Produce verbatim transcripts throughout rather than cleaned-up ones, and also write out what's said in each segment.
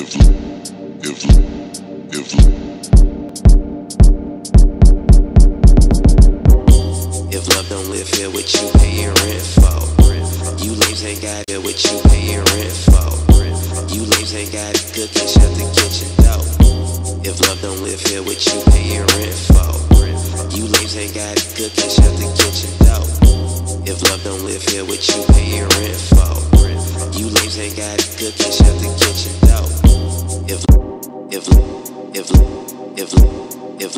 If love don't live here, what you payin' rent for? You lames ain't got it, what you payin' rent for? You lames ain't got it, good dish at the kitchen door. If love don't live here, what you payin' rent for? You lames ain't got it, good dish at the kitchen door. If love don't live here, what you payin' rent for? You lames ain't got it, good dish at the kitchen door. If if if if if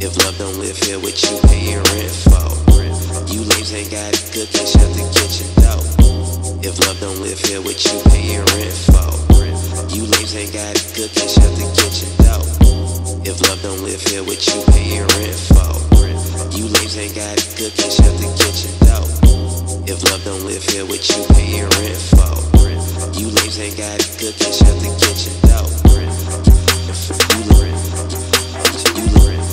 if love don't live here, what you payin' rent for? You lames ain't got it, good dish at the kitchen door. If love don't live here, what you payin' rent for? You lames ain't got it, good dish at the kitchen door. If love don't live here, what you payin' rent for? You lames ain't got it, good dish at the kitchen door. If love don't live here, what you payin' rent for? You lames ain't got it, good dish at the kitchen door. You lames, you lames,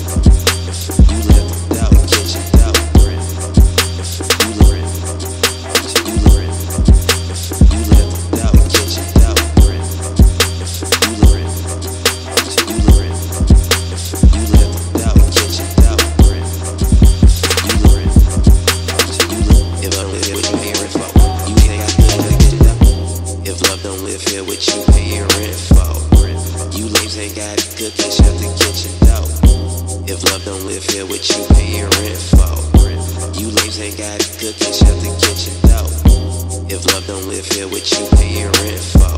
you lames out the kitchen door. You lames, you lames, you lames out the kitchen door. You lames, you lames, you lames out the kitchen door. You lames, you lames, if I live here, what you payin' rent for? You ain't got good at the kitchen door. If love don't live here, what you payin' rent for? You lames ain't got it, good dish at the kitchen door. If love don't live here, what you payin' rent for? You lames ain't got it, good dish at the kitchen door. If love don't live here, what you payin' rent for?